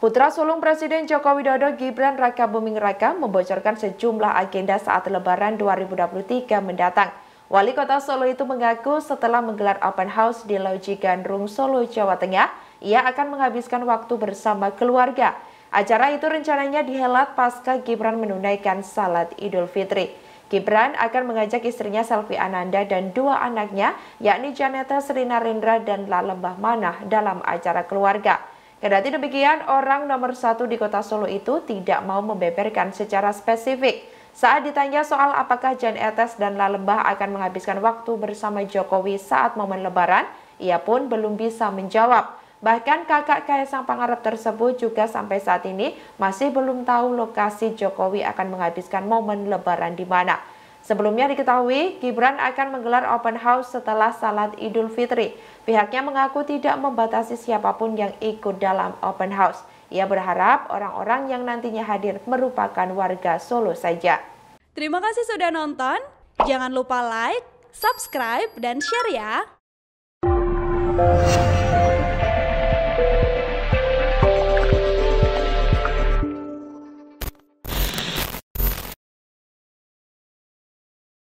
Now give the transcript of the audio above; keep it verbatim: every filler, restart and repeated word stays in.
Putra sulung Presiden Joko Widodo, Gibran Rakabuming Raka, membocorkan sejumlah agenda saat Lebaran dua ribu dua puluh tiga mendatang. Wali Kota Solo itu mengaku setelah menggelar open house di Loji Gandrung, Solo, Jawa Tengah, ia akan menghabiskan waktu bersama keluarga. Acara itu rencananya dihelat pasca Gibran menunaikan salat Idul Fitri. Gibran akan mengajak istrinya Selvi Ananda dan dua anaknya, yakni Jan Ethes Srinarendra dan La Lembah Manah dalam acara keluarga. Kendati demikian, orang nomor satu di Kota Solo itu tidak mau membeberkan secara spesifik. Saat ditanya soal apakah Jan Ethes dan La Lembah akan menghabiskan waktu bersama Jokowi saat momen Lebaran, ia pun belum bisa menjawab. Bahkan kakak Kaesang Pangarep tersebut juga sampai saat ini masih belum tahu lokasi Jokowi akan menghabiskan momen Lebaran di mana. Sebelumnya diketahui, Gibran akan menggelar open house setelah salat Idul Fitri. Pihaknya mengaku tidak membatasi siapapun yang ikut dalam open house. Ia berharap orang-orang yang nantinya hadir merupakan warga Solo saja. Terima kasih sudah nonton. Jangan lupa like, subscribe, dan share ya!